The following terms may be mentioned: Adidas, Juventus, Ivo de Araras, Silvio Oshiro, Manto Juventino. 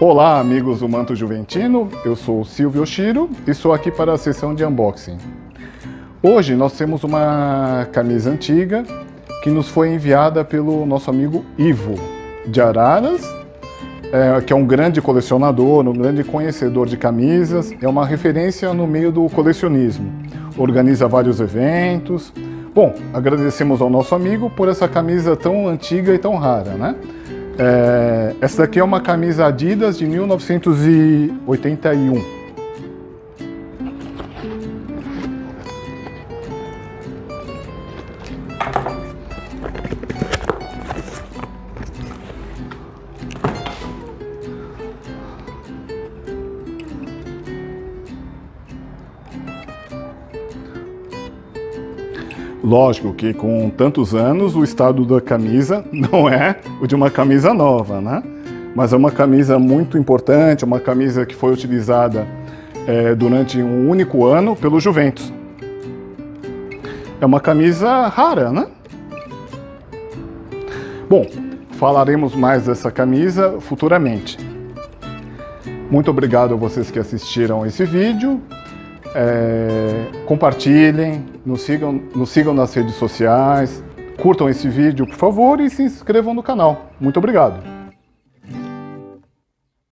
Olá, amigos do Manto Juventino, eu sou o Silvio Oshiro e estou aqui para a sessão de unboxing. Hoje nós temos uma camisa antiga que nos foi enviada pelo nosso amigo Ivo de Araras, que é um grande colecionador, um grande conhecedor de camisas, é uma referência no meio do colecionismo, organiza vários eventos. Bom, agradecemos ao nosso amigo por essa camisa tão antiga e tão rara, né? Essa daqui é uma camisa Adidas de 1981. Lógico que com tantos anos o estado da camisa não é o de uma camisa nova, né? Mas é uma camisa muito importante, uma camisa que foi utilizada durante um único ano pelo Juventus. É uma camisa rara, né? Bom, falaremos mais dessa camisa futuramente. Muito obrigado a vocês que assistiram esse vídeo. Compartilhem, nos sigam nas redes sociais, curtam esse vídeo, por favor, e se inscrevam no canal. Muito obrigado!